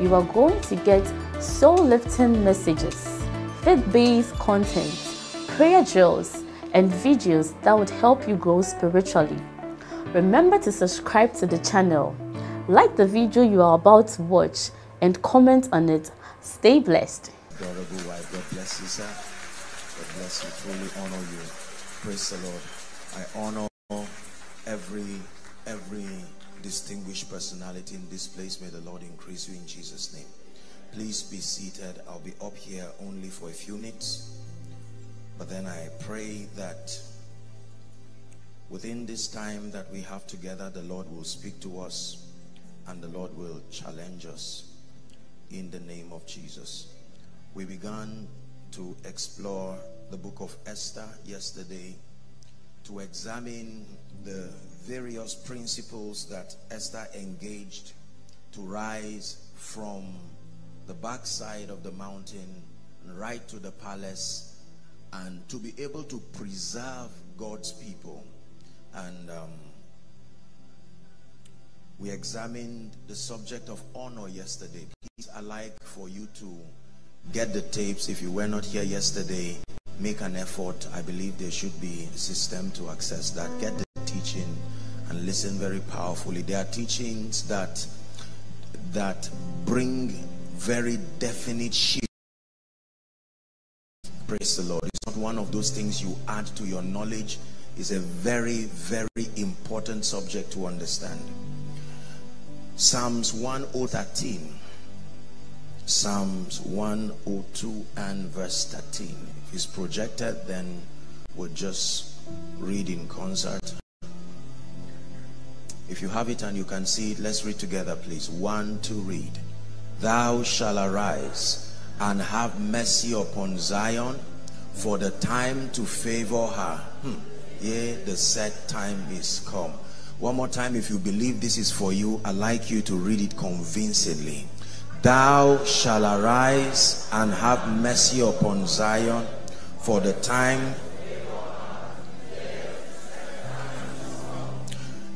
you are going to get soul-lifting messages, faith-based content, prayer drills, and videos that would help you grow spiritually. Remember to subscribe to the channel, like the video you are about to watch, and comment on it. Stay blessed. Honorable wife, God bless you, sir. God bless you. Truly honor you. Praise the Lord. I honor every distinguished personality in this place. May the Lord increase you in Jesus' name. Please be seated. I'll be up here only for a few minutes. But then I pray that within this time that we have together, the Lord will speak to us and the Lord will challenge us in the name of Jesus. We began to explore the book of Esther yesterday, to examine the various principles that Esther engaged to rise from the backside of the mountain right to the palace, and to be able to preserve God's people. And we examined the subject of honor yesterday. Please, I like for you to get the tapes. If you were not here yesterday, make an effort. I believe there should be a system to access that. Get the teaching and listen very powerfully. There are teachings that bring very definite shift. Praise the Lord. It's not one of those things you add to your knowledge. It's a very, very important subject to understand. Psalms 113. Psalms 102 and verse 13. If it's projected, then we'll just read in concert. If you have it and you can see it, let's read together, please. One, two, read. Thou shalt arise and have mercy upon Zion, for the time to favor her. Yea, the set time is come. One more time, if you believe this is for you, I'd like you to read it convincingly. Thou shalt arise and have mercy upon Zion, for the time.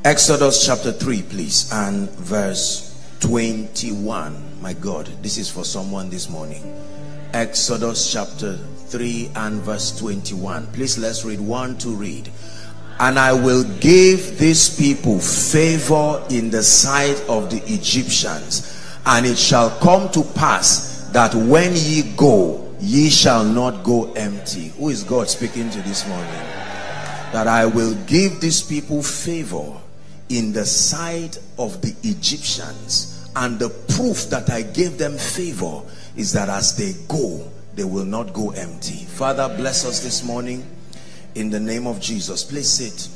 Exodus chapter 3, please, and verse 21. My God, this is for someone this morning. Exodus chapter 3 and verse 21. Please, let's read. 1, 2, read. And I will give these people favor in the sight of the Egyptians, and it shall come to pass that when ye go, ye shall not go empty. Who is God speaking to this morning? That I will give these people favor in the sight of the Egyptians, and the proof that I gave them favor is that as they go, they will not go empty. Father, bless us this morning in the name of Jesus. Please sit.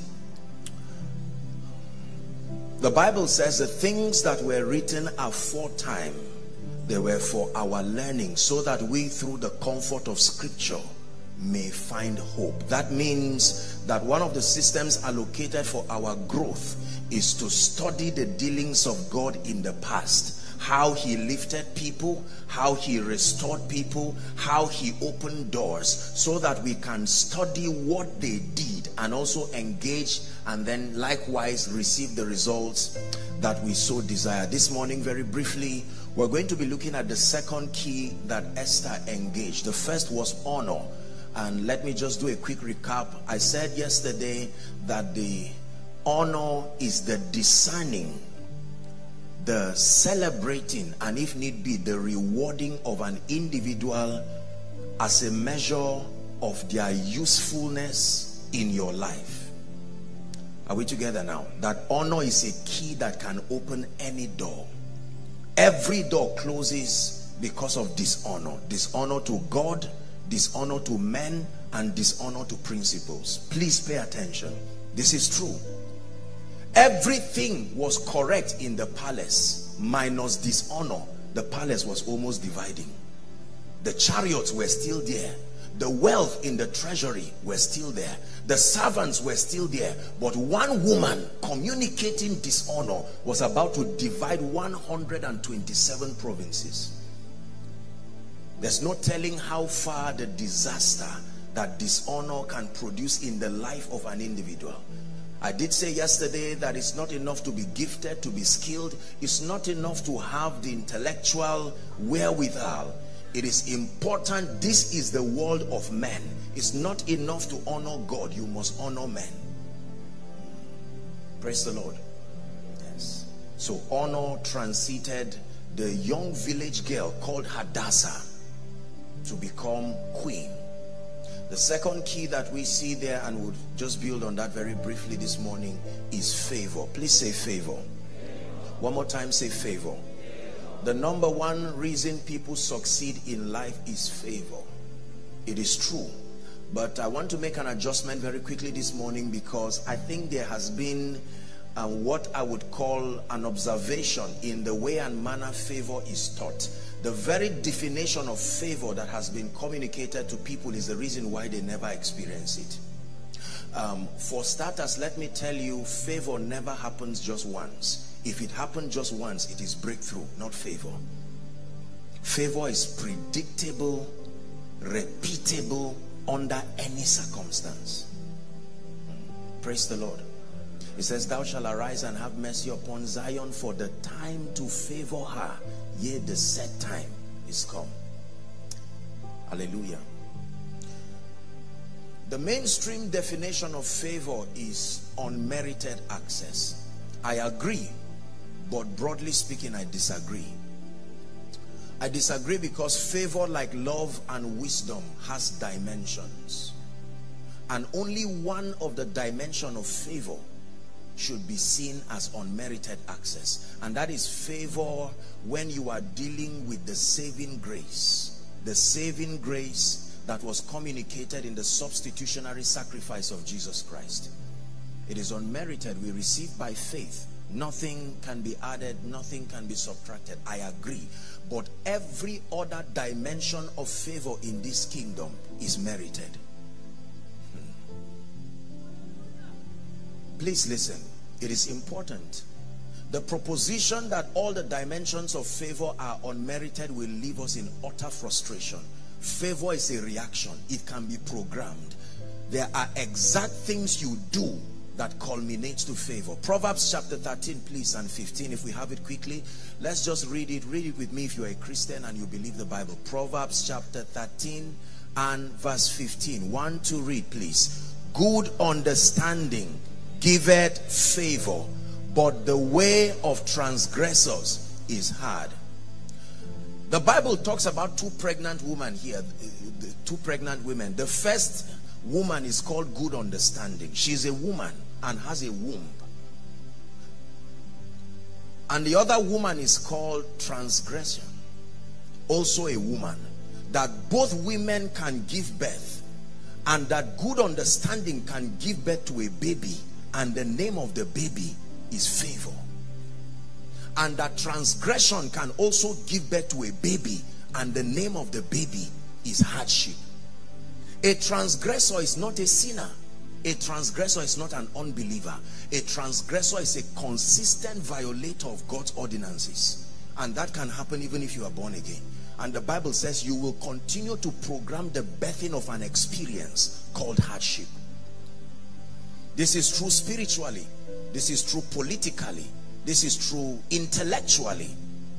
The Bible says the things that were written aforetime, they were for our learning, so that we through the comfort of scripture may find hope. That means that one of the systems allocated for our growth is to study the dealings of God in the past. How he lifted people, how he restored people, how he opened doors, so that we can study what they did and also engage and then likewise receive the results that we so desire. This morning, very briefly, we're going to be looking at the second key that Esther engaged. The first was honor. And let me just do a quick recap. I said yesterday that the honor is the discerning, the celebrating, and if need be, the rewarding of an individual as a measure of their usefulness in your life. Are we together now? That honor is a key that can open any door. Every door closes because of dishonor. Dishonor to God, dishonor to men, and dishonor to principles. Please pay attention. This is true. Everything was correct in the palace minus dishonor. The palace was almost dividing. The chariots were still there. The wealth in the treasury were still there. The servants were still there. But one woman communicating dishonor was about to divide 127 provinces. There's no telling how far the disaster that dishonor can produce in the life of an individual. I did say yesterday that it's not enough to be gifted, to be skilled. It's not enough to have the intellectual wherewithal. It is important. This is the world of men. It's not enough to honor God. You must honor men. Praise the Lord. Yes. So honor transited the young village girl called Hadassah to become queen. The second key that we see there, and we'll just build on that very briefly this morning, is favor. Please say favor. One more time, say favor. The number one reason people succeed in life is favor. It is true. But I want to make an adjustment very quickly this morning, because I think there has been what I would call an observation in the way and manner favor is taught. The very definition of favor that has been communicated to people is the reason why they never experience it. For starters, let me tell you, favor never happens just once. If it happened just once, it is breakthrough, not favor. Favor is predictable, repeatable under any circumstance. Praise the Lord. It says, thou shalt arise and have mercy upon Zion, for the time to favor her, yea, the set time is come. Hallelujah. The mainstream definition of favor is unmerited access. I agree, but broadly speaking, I disagree. I disagree because favor, like love and wisdom, has dimensions. And only one of the dimensions of favor should be seen as unmerited access, and that is favor when you are dealing with the saving grace, the saving grace that was communicated in the substitutionary sacrifice of Jesus Christ. It is unmerited. We receive by faith. Nothing can be added, nothing can be subtracted. I agree, but every other dimension of favor in this kingdom is merited. Please listen, it is important. The proposition that all the dimensions of favor are unmerited will leave us in utter frustration. Favor is a reaction. It can be programmed. There are exact things you do that culminates to favor. Proverbs chapter 13, please, and 15, if we have it quickly. Let's just read it. Read it with me if you're a Christian and you believe the Bible. Proverbs chapter 13 and verse 15. 1, 2, read, please. Good understanding giveth favor, but the way of transgressors is hard. The Bible talks about two pregnant women here, two pregnant women. The first woman is called good understanding. She's a woman and has a womb. And the other woman is called transgression, also a woman. That both women can give birth, and that good understanding can give birth to a baby, and the name of the baby is favor. And that transgression can also give birth to a baby, and the name of the baby is hardship. A transgressor is not a sinner. A transgressor is not an unbeliever. A transgressor is a consistent violator of God's ordinances, and that can happen even if you are born again. And the Bible says you will continue to program the birthing of an experience called hardship. This is true spiritually, this is true politically, this is true intellectually,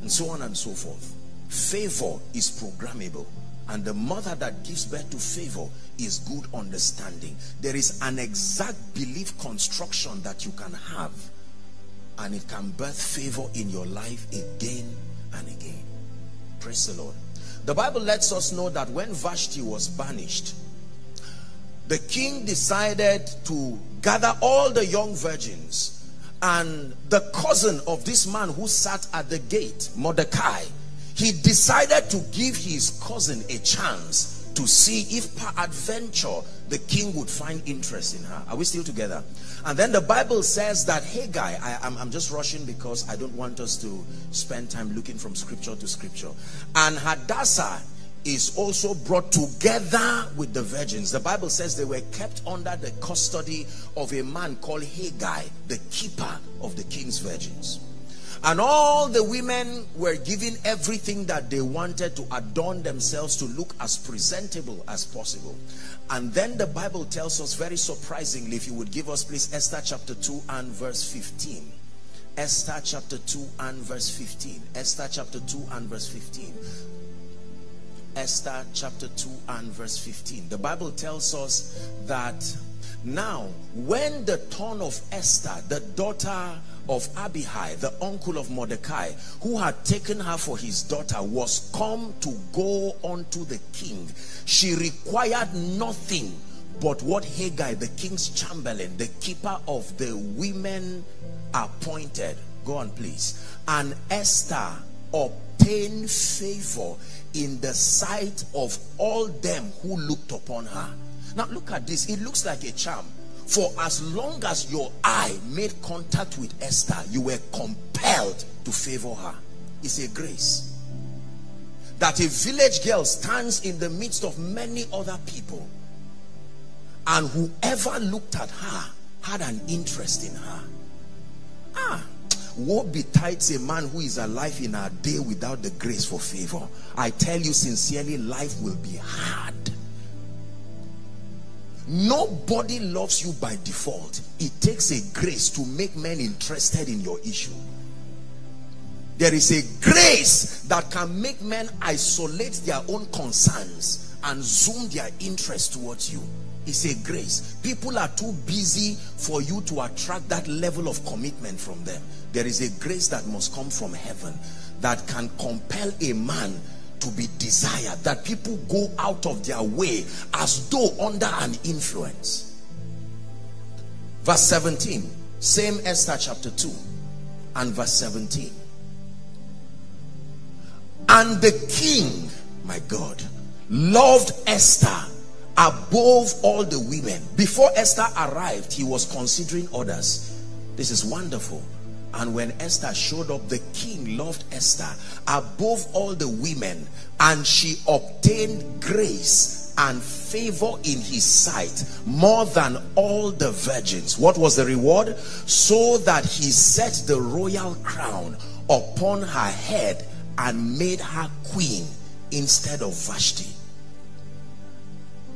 and so on and so forth. Favor is programmable, and the mother that gives birth to favor is good understanding. There is an exact belief construction that you can have, and it can birth favor in your life again and again. Praise the Lord. The Bible lets us know that when Vashti was banished, the king decided to gather all the young virgins, and the cousin of this man who sat at the gate, Mordecai, he decided to give his cousin a chance to see if peradventure the king would find interest in her. Are we still together? And then the Bible says that Haggai, I'm just rushing because I don't want us to spend time looking from scripture to scripture. And Hadassah is also brought together with the virgins. The Bible says they were kept under the custody of a man called Haggai, the keeper of the king's virgins. And all the women were given everything that they wanted to adorn themselves to look as presentable as possible. And then the Bible tells us very surprisingly, if you would give us please Esther chapter 2 and verse 15. Esther chapter 2 and verse 15. Esther chapter 2 and verse 15. Esther chapter 2 and verse 15. The Bible tells us that now when the turn of Esther, the daughter of Abihai, the uncle of Mordecai, who had taken her for his daughter, was come to go unto the king, she required nothing but what Haggai, the king's chamberlain, the keeper of the women, appointed. Go on please. And Esther obtained favor in the sight of all them who looked upon her. Now look at this. It looks like a charm. For as long as your eye made contact with Esther, you were compelled to favor her. It's a grace. That a village girl stands in the midst of many other people, and whoever looked at her had an interest in her. Ah, woe betides a man who is alive in our day without the grace for favor. I tell you sincerely, life will be hard. Nobody loves you by default. It takes a grace to make men interested in your issue. There is a grace that can make men isolate their own concerns and zoom their interest towards you. It's a grace. People are too busy for you to attract that level of commitment from them. There is a grace that must come from heaven that can compel a man to be desired, that people go out of their way as though under an influence. Verse 17, same Esther chapter 2 and verse 17. And the king, my God, loved Esther above all the women. Before Esther arrived, he was considering others. This is wonderful. And when Esther showed up, the king loved Esther above all the women, and she obtained grace and favor in his sight more than all the virgins. What was the reward? So that he set the royal crown upon her head and made her queen instead of Vashti.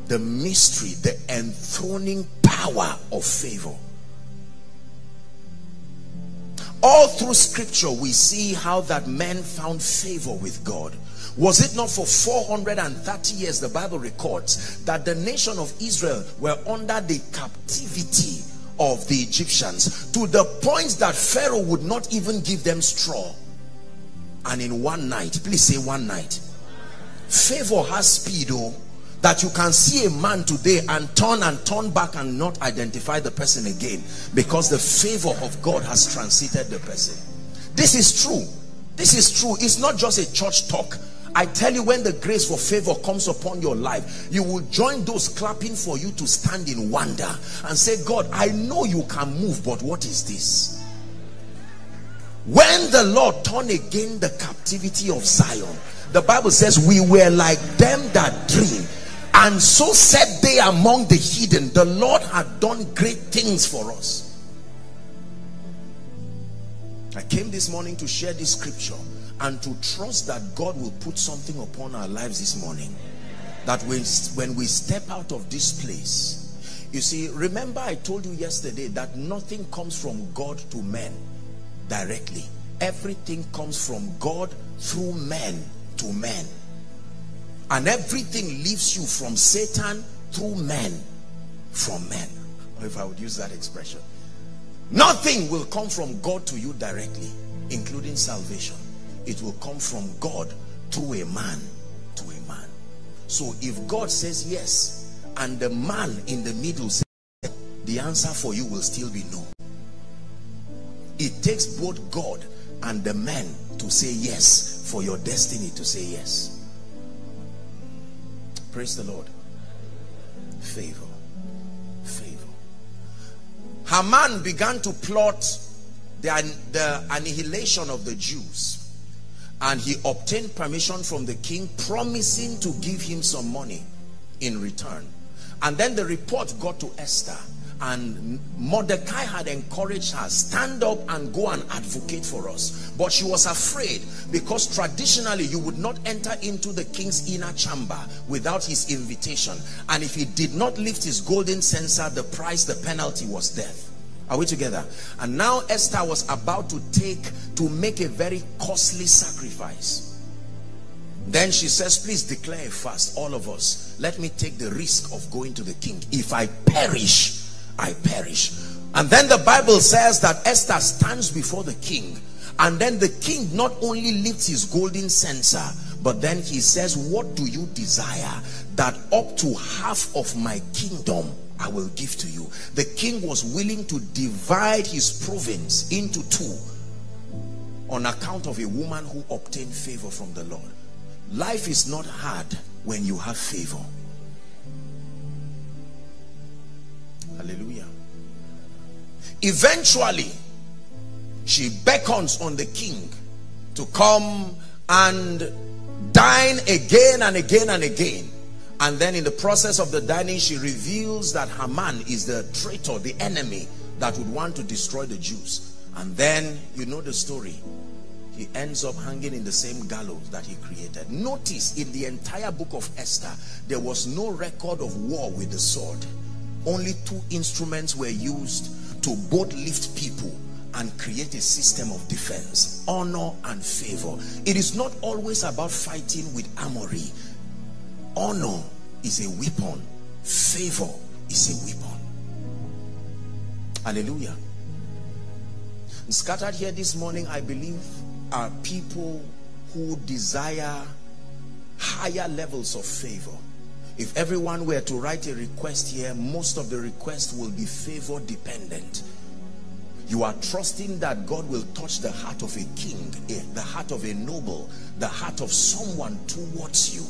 The mystery, the enthroning power of favor. All through scripture we see how that men found favor with God. Was it not for 430 years, the Bible records, that the nation of Israel were under the captivity of the Egyptians, to the point that Pharaoh would not even give them straw? And in one night, please say one night. Favor has speed, oh, that you can see a man today and turn back and not identify the person again, because the favor of God has transited the person. This is true. This is true. It's not just a church talk. I tell you, when the grace for favor comes upon your life, you will join those clapping for you to stand in wonder and say, God, I know you can move, but what is this? When the Lord turned again the captivity of Zion, the Bible says we were like them that dream. And so said they among the heathen, the Lord had done great things for us. I came this morning to share this scripture and to trust that God will put something upon our lives this morning. That when we step out of this place, you see, remember I told you yesterday that nothing comes from God to men directly. Everything comes from God through men to men. And everything leaves you from Satan through men, from men, if I would use that expression. Nothing will come from God to you directly, including salvation. It will come from God through a man to a man. So if God says yes and the man in the middle says yes, the answer for you will still be no. It takes both God and the man to say yes for your destiny to say yes. Praise the Lord. Favor. Favor. Haman began to plot the annihilation of the Jews. And he obtained permission from the king, promising to give him some money in return. And then the report got to Esther, and Mordecai had encouraged her, stand up and go and advocate for us. But she was afraid, because traditionally you would not enter into the king's inner chamber without his invitation. And if he did not lift his golden censer, the price, the penalty was death. Are we together? And now Esther was about to make a very costly sacrifice. Then she says, please declare a fast, all of us. Let me take the risk of going to the king. If I perish, I perish. And then the Bible says that Esther stands before the king, and then the king not only lifts his golden censer, but then he says, what do you desire? That up to half of my kingdom I will give to you. The king was willing to divide his province into two on account of a woman who obtained favor from the Lord. Life is not hard when you have favor. Hallelujah. Eventually, she beckons on the king to come and dine again and again and again. And then in the process of the dining, she reveals that Haman is the traitor, the enemy that would want to destroy the Jews. And then, you know the story. He ends up hanging in the same gallows that he created. Notice, in the entire book of Esther, there was no record of war with the sword. Only two instruments were used to both lift people and create a system of defense: honor and favor. It is not always about fighting with armory. Honor is a weapon. Favor is a weapon. Hallelujah. And scattered here this morning, I believe, are people who desire higher levels of favor. If everyone were to write a request here, most of the requests will be favor dependent. You are trusting that God will touch the heart of a king, the heart of a noble, the heart of someone towards you.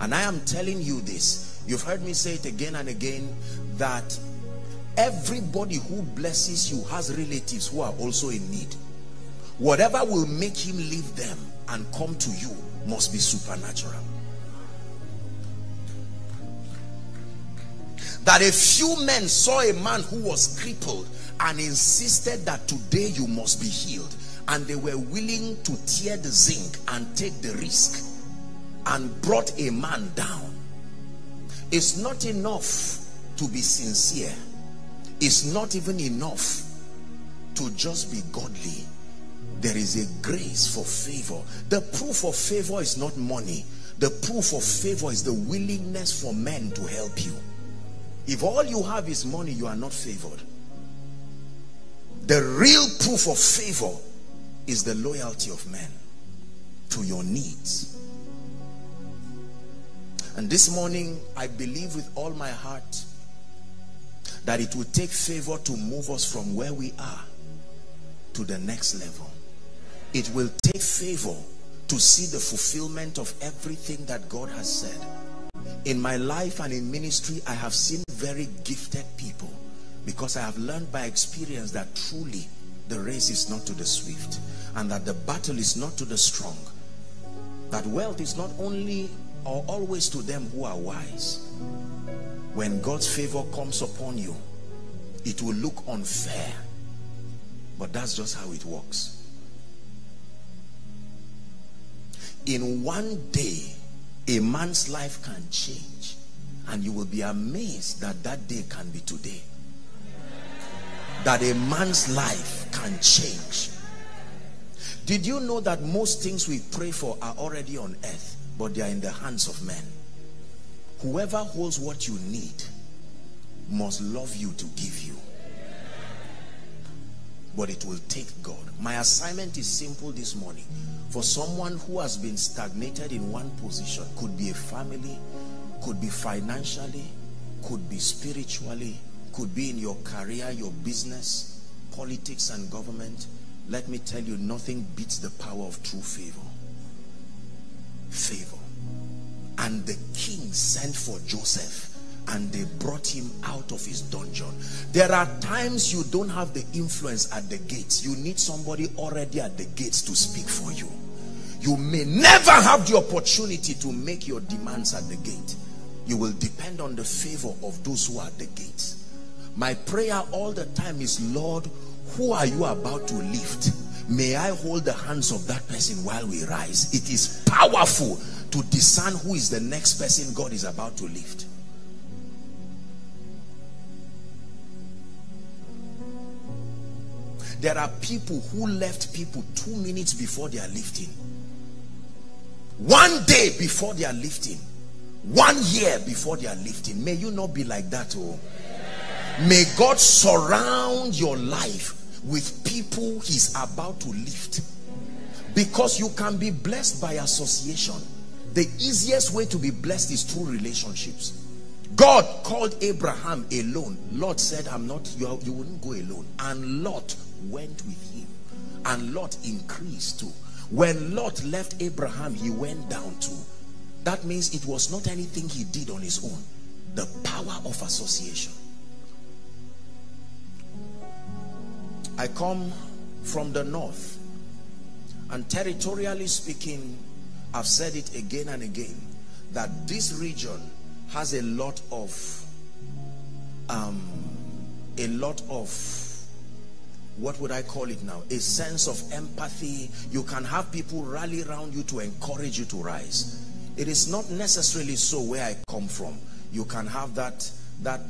And I am telling you this, you've heard me say it again and again, that everybody who blesses you has relatives who are also in need. Whatever will make him leave them and come to you must be supernatural. That a few men saw a man who was crippled and insisted that today you must be healed, and they were willing to tear the zinc and take the risk, and brought a man down. It's not enough to be sincere. It's not even enough to just be godly. There is a grace for favor. The proof of favor is not money. The proof of favor is the willingness for men to help you. If all you have is money, you are not favored. The real proof of favor is the loyalty of men to your needs. And this morning, I believe with all my heart that it will take favor to move us from where we are to the next level. It will take favor to see the fulfillment of everything that God has said. In my life and in ministry, I have seen very gifted people, because I have learned by experience that truly the race is not to the swift, and that the battle is not to the strong. That wealth is not only or always to them who are wise. When God's favor comes upon you, it will look unfair, but that's just how it works. In one day, a man's life can change, and you will be amazed that that day can be today. That a man's life can change. Did you know that most things we pray for are already on earth, but they are in the hands of men? Whoever holds what you need must love you to give you. But it will take God. My assignment is simple this morning. For someone who has been stagnated in one position, could be a family, could be financially, could be spiritually, could be in your career, your business, politics and government, let me tell you, nothing beats the power of true favor. Favor. And the king sent for Joseph, and they brought him out of his dungeon. There are times you don't have the influence at the gates. You need somebody already at the gates to speak for you. you may never have the opportunity to make your demands at the gate. You will depend on the favor of those who are at the gates. My prayer all the time is, Lord, who are you about to lift? May I hold the hands of that person while we rise. It is powerful to discern who is the next person God is about to lift. There are people who left people 2 minutes before they are lifting, 1 day before they are lifting, 1 year before they are lifting. May you not be like that. Oh, may God surround your life with people he's about to lift, because you can be blessed by association. The easiest way to be blessed is through relationships. God called Abraham alone. Lot said, I'm not, you wouldn't go alone. And Lot went with him. And Lot increased too. When Lot left Abraham, he went down too. That means it was not anything he did on his own. The power of association. I come from the north, and territorially speaking, I've said it again and again, that this region has a lot of what would I call it now, a sense of empathy. You can have people rally around you to encourage you to rise. It is not necessarily so where I come from. You can have that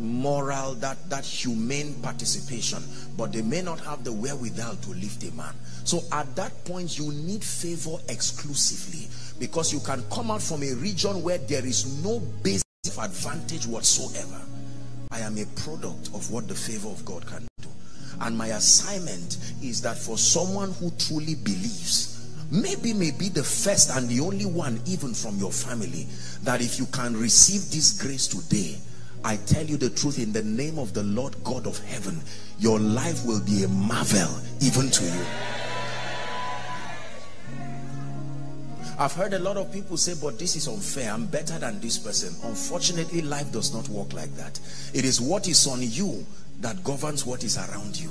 moral, that humane participation, but they may not have the wherewithal to lift a man. So at that point, you need favor exclusively, because you can come out from a region where there is no base of advantage whatsoever. I am a product of what the favor of God can do, and my assignment is that for someone who truly believes, maybe the first and the only one even from your family, that if you can receive this grace today, I tell you the truth, in the name of the Lord God of heaven, your life will be a marvel even to you. I've heard a lot of people say, but this is unfair, I'm better than this person. Unfortunately, life does not work like that. It is what is on you that governs what is around you.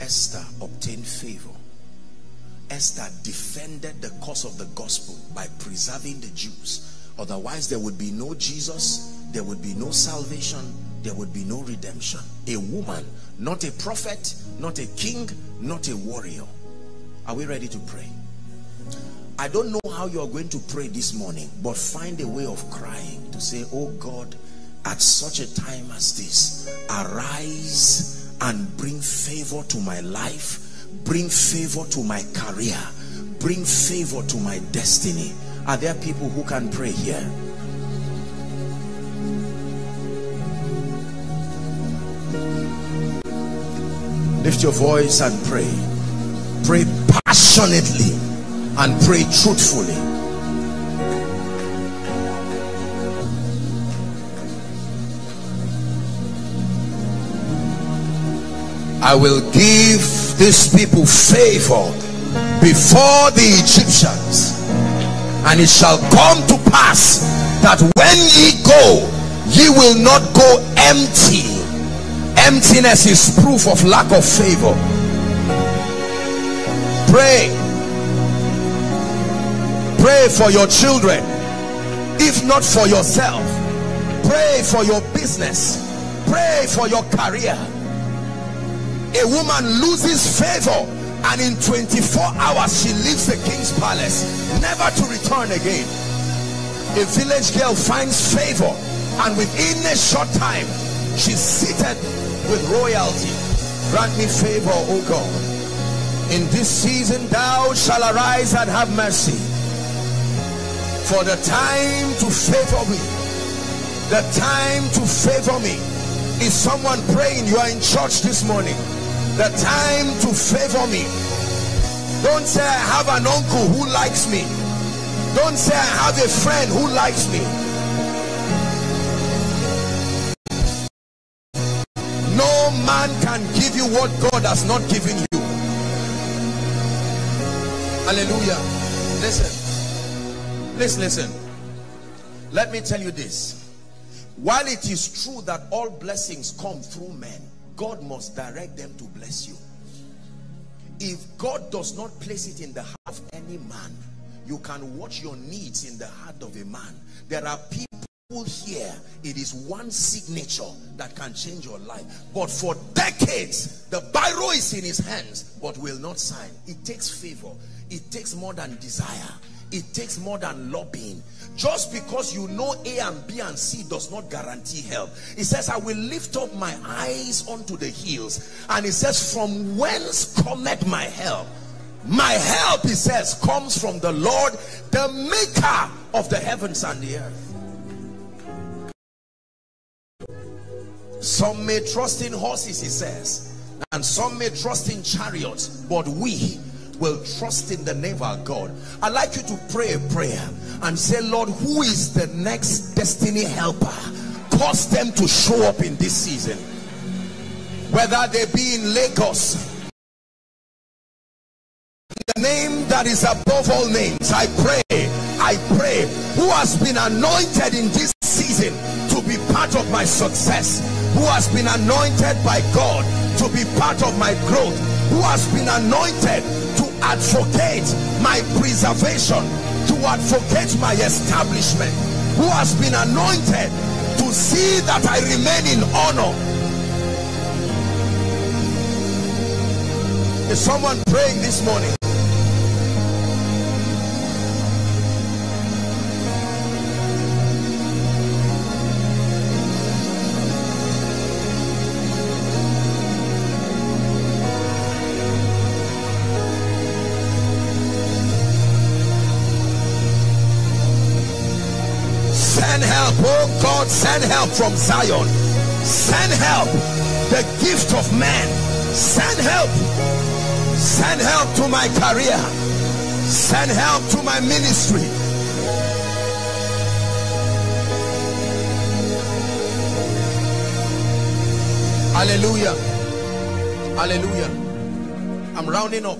Esther obtained favor. Esther defended the cause of the gospel by preserving the Jews. Otherwise, there would be no Jesus, there would be no salvation, there would be no redemption. A woman, not a prophet, not a king, not a warrior. Are we ready to pray? I don't know how you are going to pray this morning, but find a way of crying to say, oh God, at such a time as this, arise and bring favor to my life, bring favor to my career, bring favor to my destiny. Are there people who can pray here? Lift your voice and pray. Pray passionately and pray truthfully. I will give these people favor before the Egyptians, and it shall come to pass that when ye go, ye will not go empty. Emptiness is proof of lack of favor. Pray. Pray for your children, if not for yourself. Pray for your business. Pray for your career. A woman loses favor, and in 24 hours she leaves the king's palace, never to return again. A village girl finds favor, and within a short time she's seated with royalty. Grant me favor, O God. In this season thou shalt arise and have mercy, for the time to favor me, the time to favor me. Is someone praying? You are in church this morning. The time to favor me. Don't say I have an uncle who likes me. Don't say I have a friend who likes me. No man can give you what God has not given you. Hallelujah. Listen. Please listen. Let me tell you this. While it is true that all blessings come through men, God must direct them to bless you. If God does not place it in the heart of any man, you can watch your needs in the heart of a man. There are people here, it is one signature that can change your life. But for decades, the biro is in his hands, but will not sign. It takes favor. It takes more than desire. It takes more than lobbying. Just because you know A and B and C does not guarantee help. It says, I will lift up my eyes unto the hills. And it says, from whence cometh my help? My help, it says, comes from the Lord, the maker of the heavens and the earth. Some may trust in horses, it says, and some may trust in chariots, but we will trust in the name of our God. I'd like you to pray a prayer and say, Lord, who is the next destiny helper? Cause them to show up in this season. Whether they be in Lagos, the name that is above all names, I pray, who has been anointed in this season to be part of my success, who has been anointed by God to be part of my growth, who has been anointed to advocate my preservation, to advocate my establishment, who has been anointed to see that I remain in honor. Is someone praying this morning? Oh God, send help from Zion. Send help, the gift of man. Send help. Send help to my career. Send help to my ministry. Hallelujah. Hallelujah. I'm rounding up.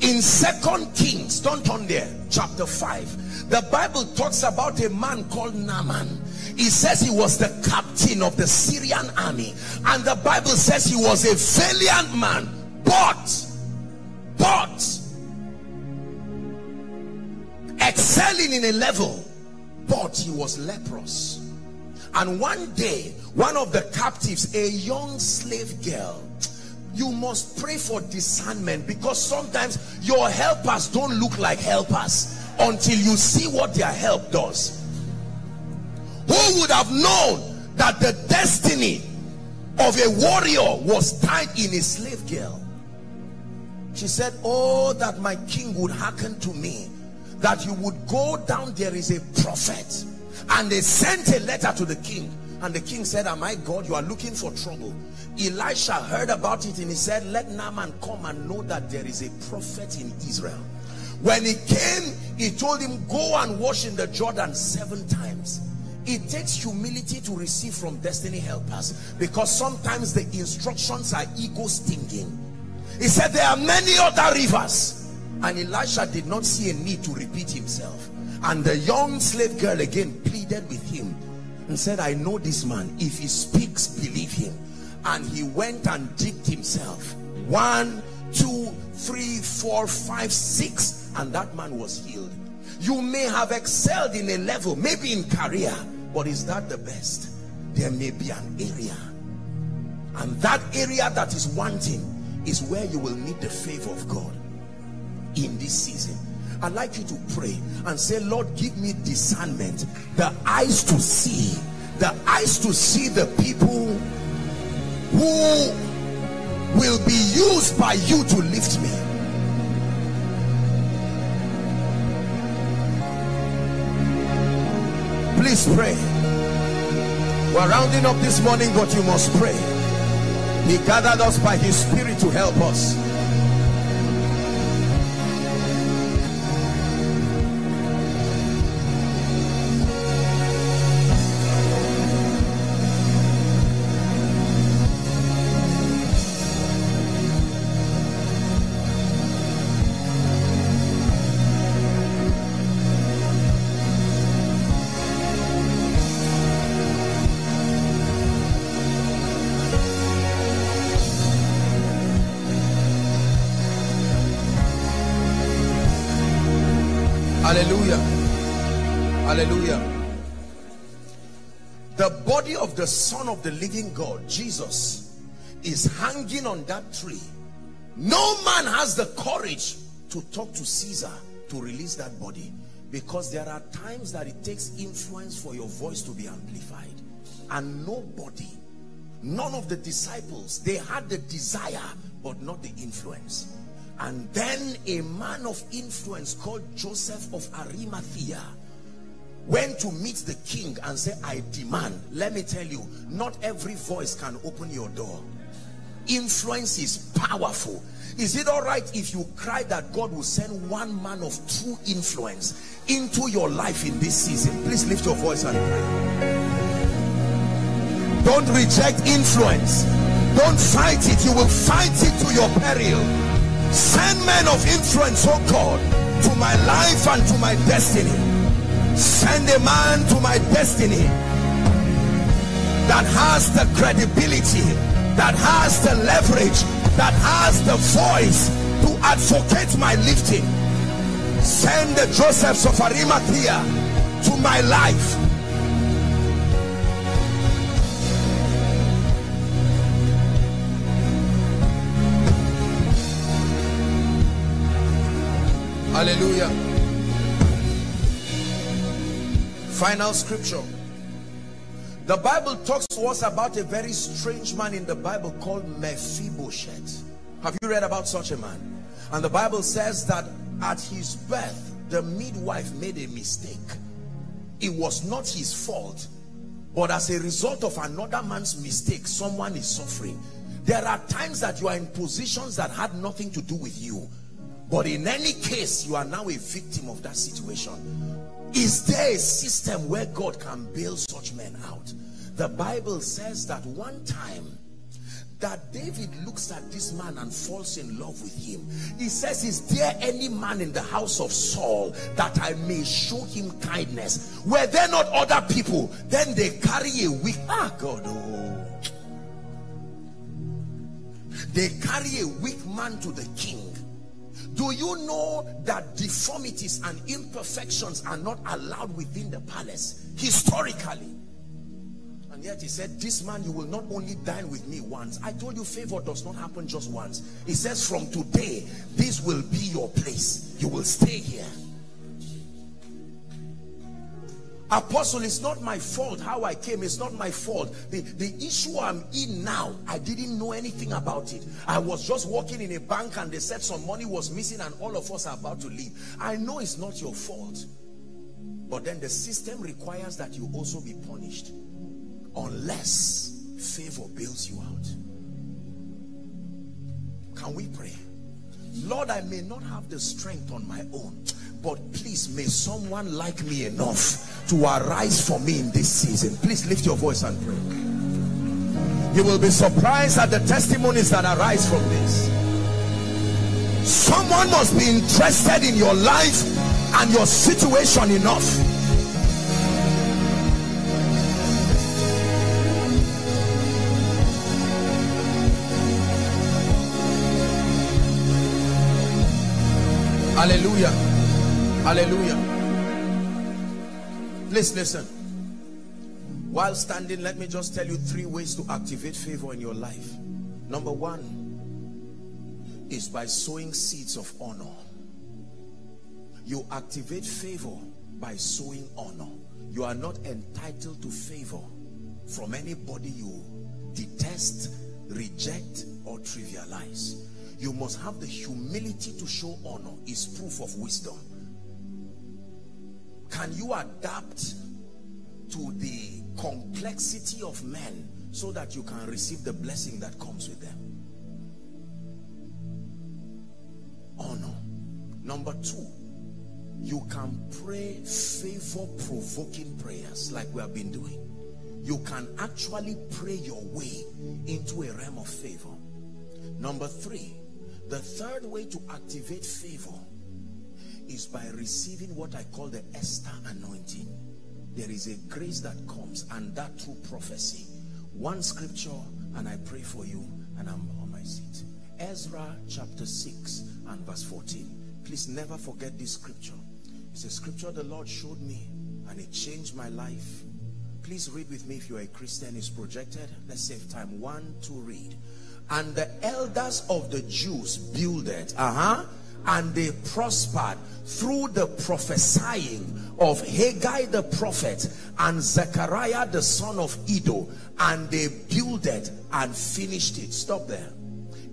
In 2 Kings, don't turn there, chapter 5. The Bible talks about a man called Naaman. It says he was the captain of the Syrian army. And the Bible says he was a valiant man. But, excelling in a level, but he was leprous. And one day, one of the captives, a young slave girl, you must pray for discernment, because sometimes your helpers don't look like helpers until you see what their help does. Who would have known that the destiny of a warrior was tied in a slave girl? She said, oh, that my king would hearken to me, that you would go down, there is a prophet. And they sent a letter to the king. And the king said, am I God? You are looking for trouble. Elisha heard about it and he said, let Naaman come and know that there is a prophet in Israel. When he came, he told him, go and wash in the Jordan 7 times. It takes humility to receive from destiny helpers, because sometimes the instructions are ego stinging. He said, there are many other rivers. And Elisha did not see a need to repeat himself. And the young slave girl again pleaded with him and said, I know this man. If he speaks, believe him. And he went and dipped himself 1, 2, 3, 4, 5, 6, and that man was healed. You may have excelled in a level, maybe in career, but is that the best? There may be an area, and that area that is wanting is where you will need the favor of God in this season. I'd like you to pray and say, Lord, give me discernment, the eyes to see the people who will be used by you to lift me. Please pray. We're rounding up this morning, but you must pray. He gathered us by his spirit to help us. Hallelujah. Hallelujah. The body of the Son of the living God, Jesus, is hanging on that tree. No man has the courage to talk to Caesar to release that body, because there are times that it takes influence for your voice to be amplified. And nobody, none of the disciples, they had the desire but not the influence. And then a man of influence called Joseph of Arimathea went to meet the king and said, I demand. Let me tell you, not every voice can open your door. Influence is powerful. Is it all right if you cry that God will send one man of true influence into your life in this season? Please lift your voice and cry. Don't reject influence. Don't fight it. You will fight it to your peril. Send men of influence, oh God, to my life and to my destiny. Send a man to my destiny that has the credibility, that has the leverage, that has the voice to advocate my lifting. Send the Josephs of Arimathea to my life. Hallelujah. Final scripture. The Bible talks to us about a very strange man in the Bible called Mephibosheth. Have you read about such a man? And the Bible says that at his birth, the midwife made a mistake. It was not his fault, but as a result of another man's mistake, someone is suffering. There are times that you are in positions that had nothing to do with you, but in any case, you are now a victim of that situation. Is there a system where God can bail such men out? The Bible says that one time that David looks at this man and falls in love with him. He says, is there any man in the house of Saul that I may show him kindness? Were there not other people? Then they carry a wicked, they carry a weak man to the king. Do you know that deformities and imperfections are not allowed within the palace historically? And yet he said, this man, you will not only dine with me once. I told you favor does not happen just once. He says, from today, this will be your place. You will stay here. Apostle, it's not my fault how I came. It's not my fault. The issue I'm in now, I didn't know anything about it. I was just walking in a bank and they said some money was missing and all of us are about to leave. I know it's not your fault. But then the system requires that you also be punished. Unless favor bails you out. Can we pray? Lord, I may not have the strength on my own, but please may someone like me enough to arise for me in this season. Please lift your voice and pray. You will be surprised at the testimonies that arise from this. Someone must be interested in your life and your situation enough. Hallelujah. Hallelujah. Please listen. While standing, let me just tell you 3 ways to activate favor in your life. Number 1 is by sowing seeds of honor. You activate favor by sowing honor. You are not entitled to favor from anybody you detest, reject, or trivialize. You must have the humility to show honor. It's proof of wisdom. Can you adapt to the complexity of men so that you can receive the blessing that comes with them? Honor. Number 2, you can pray favor-provoking prayers like we have been doing. You can actually pray your way into a realm of favor. Number 3, the 3rd way to activate favor is by receiving what I call the Esther anointing. There is a grace that comes, and that through prophecy. One scripture and I pray for you and I'm on my seat. Ezra chapter 6 and verse 14. Please never forget this scripture. It's a scripture the Lord showed me and it changed my life. Please read with me if you're a Christian. It's projected. Let's save time. 1, 2, read. And the elders of the Jews builded, and they prospered through the prophesying of Haggai the prophet and Zechariah the son of Iddo, and they builded and finished it. Stop there.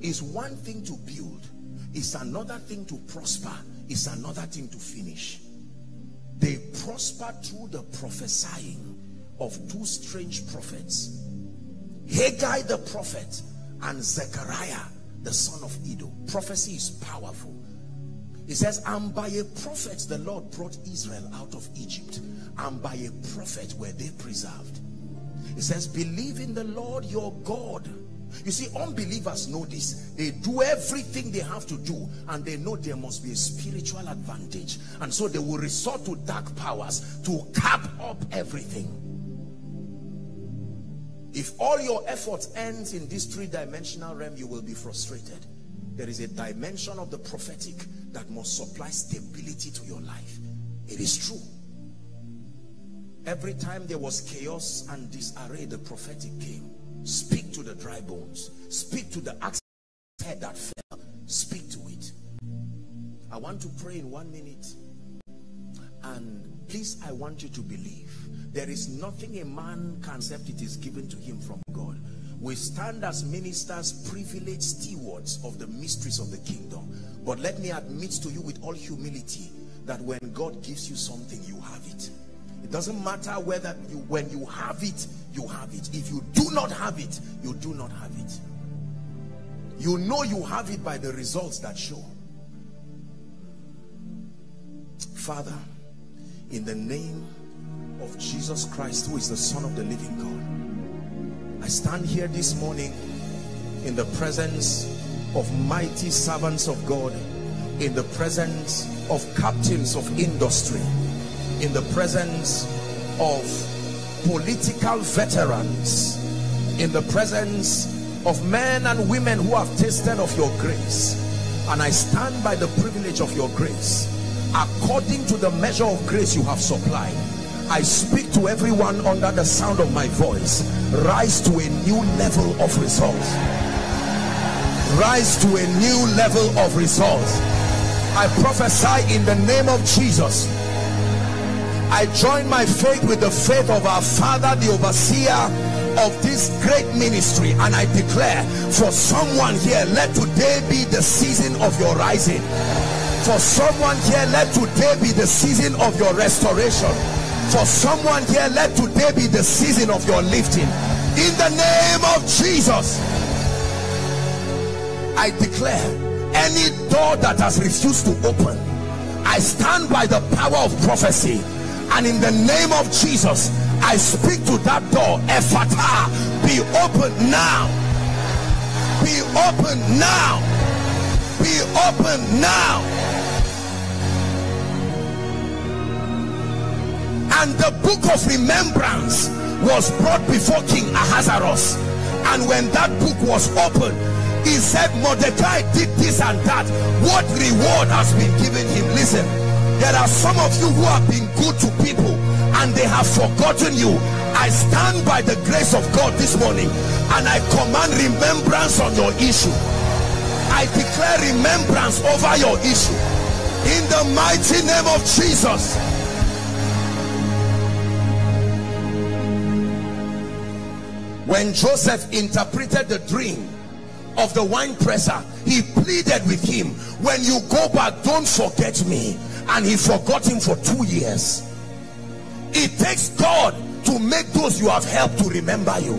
It's one thing to build, it's another thing to prosper, it's another thing to finish. They prospered through the prophesying of two strange prophets, Haggai the prophet and Zechariah the son of Iddo. Prophecy is powerful. It says, and by a prophet the Lord brought Israel out of Egypt, and by a prophet were they preserved. It says, believe in the Lord your God. You see, unbelievers know this. They do everything they have to do, and they know there must be a spiritual advantage, and so they will resort to dark powers to cap up everything. If all your efforts ends in this three-dimensional realm, you will be frustrated. There is a dimension of the prophetic that must supply stability to your life. It is true. Every time there was chaos and disarray, the prophetic came. Speak to the dry bones. Speak to the axe head that fell. Speak to it. I want to pray in 1 minute. And please, I want you to believe. There is nothing a man can accept, it is given to him from God. We stand as ministers, privileged stewards of the mysteries of the kingdom. But let me admit to you with all humility that when God gives you something, you have it. It doesn't matter whether when you have it, you have it. If you do not have it, you do not have it. You know you have it by the results that show. Father, in the name of Jesus Christ, who is the Son of the living God, I stand here this morning in the presence of mighty servants of God, in the presence of captains of industry, in the presence of political veterans, in the presence of men and women who have tasted of your grace. And I stand by the privilege of your grace. According to the measure of grace you have supplied, I speak to everyone under the sound of my voice. Rise to a new level of results. Rise to a new level of results. I prophesy in the name of Jesus. I join my faith with the faith of our Father, the overseer of this great ministry, and I declare for someone here, let today be the season of your rising. For someone here, let today be the season of your restoration. For someone here, let today be the season of your lifting. In the name of Jesus, I declare any door that has refused to open, I stand by the power of prophecy. And in the name of Jesus, I speak to that door. Ephata, be open now. Be open now. Be open now. And the book of remembrance was brought before King Ahasuerus, and when that book was opened, he said, Mordecai did this and that. What reward has been given him? Listen, there are some of you who have been good to people and they have forgotten you. I stand by the grace of God this morning and I command remembrance on your issue. I declare remembrance over your issue in the mighty name of Jesus. When Joseph interpreted the dream of the winepresser, he pleaded with him, when you go back, don't forget me. And he forgot him for 2 years. It takes God to make those you have helped to remember you.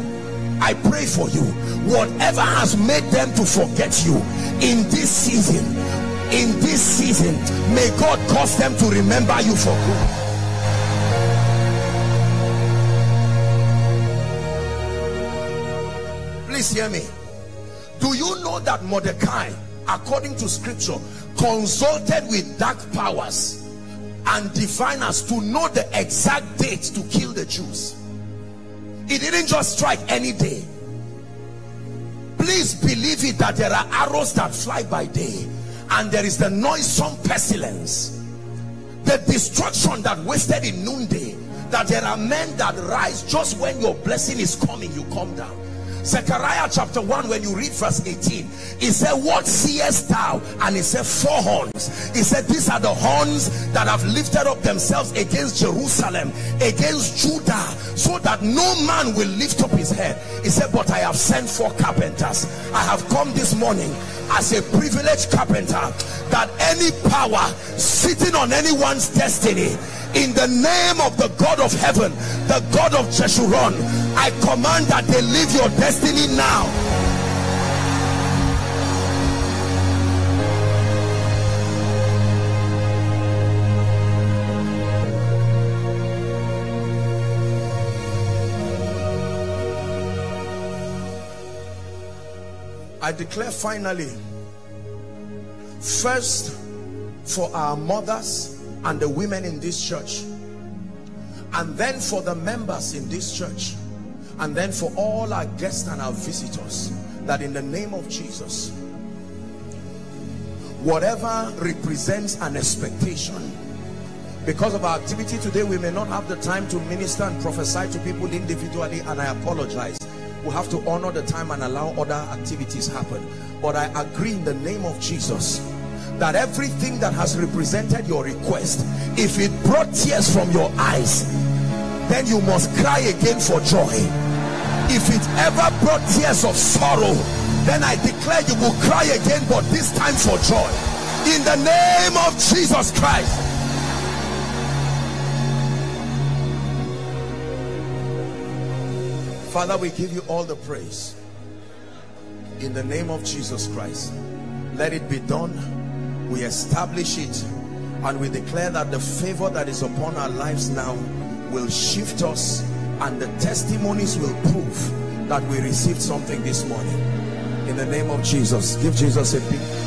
I pray for you, whatever has made them to forget you in this season, may God cause them to remember you for good. Please hear me. Do you know that Mordecai, according to scripture, consulted with dark powers and diviners to know the exact date to kill the Jews? He didn't just strike any day. Please believe it, that there are arrows that fly by day and there is the noisome pestilence. The destruction that wasted in noonday, that there are men that rise just when your blessing is coming, you come down. Zechariah chapter 1, when you read verse 18, he said, what seest thou? And he said, four horns. He said, these are the horns that have lifted up themselves against Jerusalem, against Judah, so that no man will lift up his head. He said, but I have sent four carpenters. I have come this morning as a privileged carpenter, that any power sitting on anyone's destiny, in the name of the God of heaven, the God of Jeshurun, I command that they leave your destiny now. I declare finally, first for our mothers and the women in this church, and then for the members in this church, and then for all our guests and our visitors, that in the name of Jesus, whatever represents an expectation, because of our activity today, we may not have the time to minister and prophesy to people individually, and I apologize. We have to honor the time and allow other activities happen. But I agree in the name of Jesus that everything that has represented your request, if it brought tears from your eyes, then you must cry again for joy. If it ever brought tears of sorrow, then I declare you will cry again, but this time for joy. In the name of Jesus Christ. Father, we give you all the praise. In the name of Jesus Christ, let it be done. We establish it, and we declare that the favor that is upon our lives now will shift us, and the testimonies will prove that we received something this morning. In the name of Jesus, give Jesus a big hand.